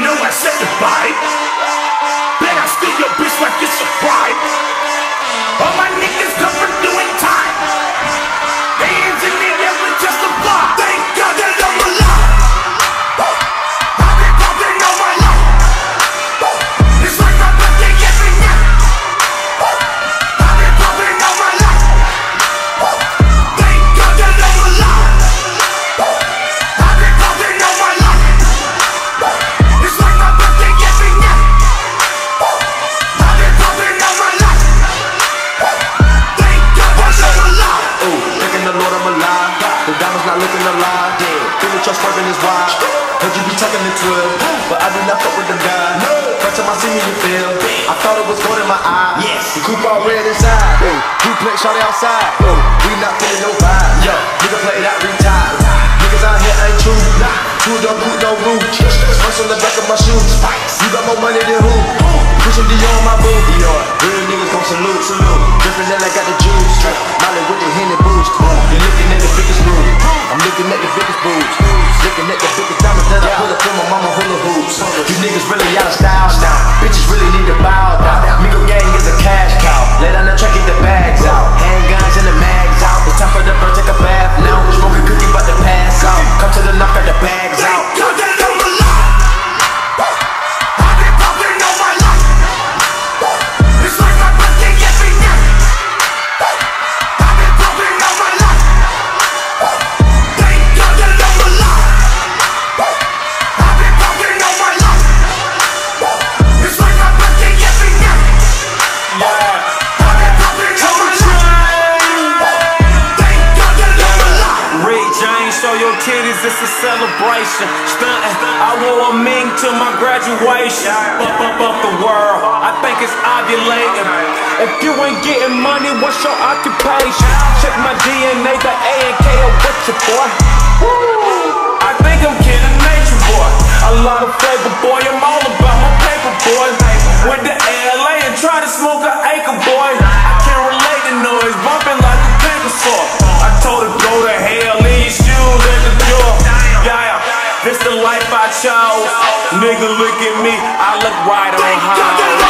already know I set the vibe. Bet I steal your bitch like it's a bribe. All my niggas come from doing time. Hands in the air with just a block. Thank God that I'm alive. I've been popping all my life. It's like my birthday every night. I've been popping all my life. Thank God that I'm alive. I've been popping all my life. It's like my birthday every night. I've been popping all my life. Thank God that I'm alive. Ooh, thanking the Lord I'm alive. The diamonds not looking alive. Feel that your swerving is wild. Heard you be talking into it, but I did not fuck with the guy. First time I seen you, you feel. I thought it was gold in my eye. Yes, the coupe all red inside. Duplex shorty outside. We not feeling no vibe. Yo, nigga play that retire. Niggas out here ain't true. True don't boot, no root. Punch on the back of my shoes. You got more money than who? Christian Dior on my boo. Real niggas gon' salute. Different than I got the juice. Molly with the Henny booze. You're looking at the biggest room. I'm looking at the biggest boobs. Looking at the biggest diamonds that I pull up from my mama hula hoops. You niggas really out of style now. Bitches really need to bow down. Migo gang is a cash cow. Lay down the track, get the bags out. Handguns and the mags out. It's time for the bird, take a bath now. Smoking cookie, about to pass out. Come to the knock, got the bags out. It's a celebration. Stuntin', I wore a mink to my graduation. Up the world, I think it's ovulating. If you ain't getting money, what's your occupation? Check my DNA, the A and K are with you, boy. I think I'm kidding nature, boy. A lot of flavor, boy, I'm all about my paper, boy. Went to LA and tried to smoke an acre, boy. I can't relate to noise, bumping like a dinosaur. I told her go to hell, leave shoes in the door. This the life I chose. Nigga, look at me, I look right on high.